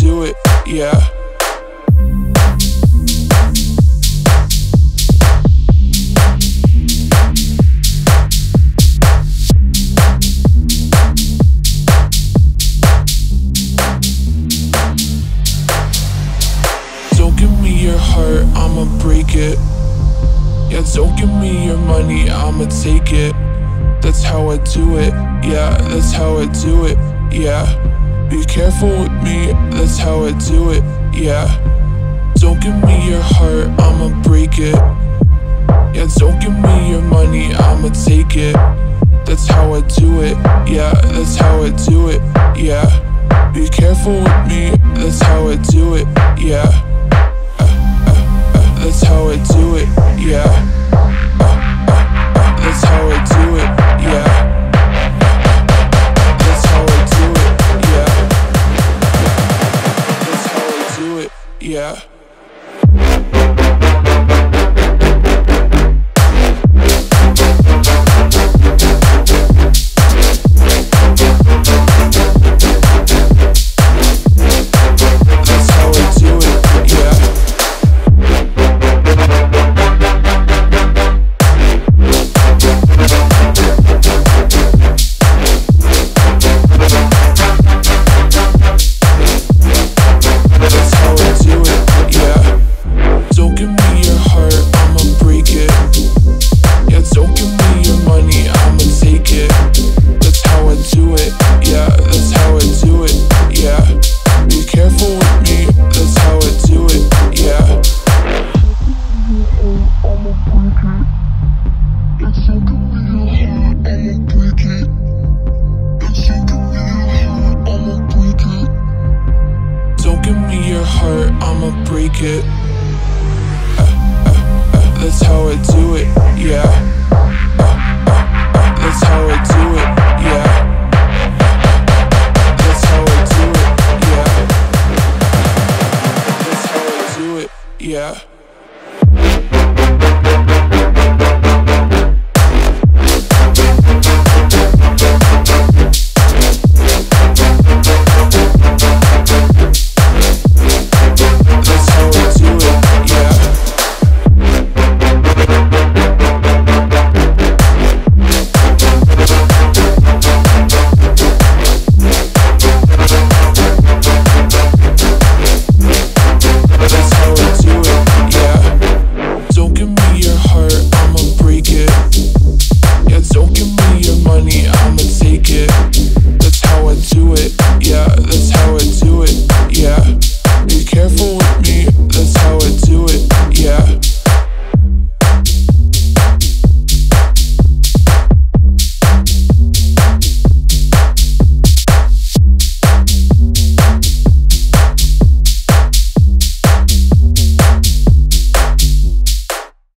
do it, yeah. Don't give me your heart, I'ma break it. Yeah, don't give me your money, I'ma take it. That's how I do it, yeah, that's how I do it, yeah. Be careful with me, that's how I do it, yeah. Don't give me your heart, I'ma break it. Yeah, don't give me your money, I'ma take it. That's how I do it, yeah, that's how I do it, yeah. Be careful with me, that's how I do it, yeah. That's how I do it, yeah. That's how I do it, yeah. Yeah. I'ma break it. That's how I do it, yeah. That's how I do it, yeah. That's how I do it, yeah. That's how I do it, yeah.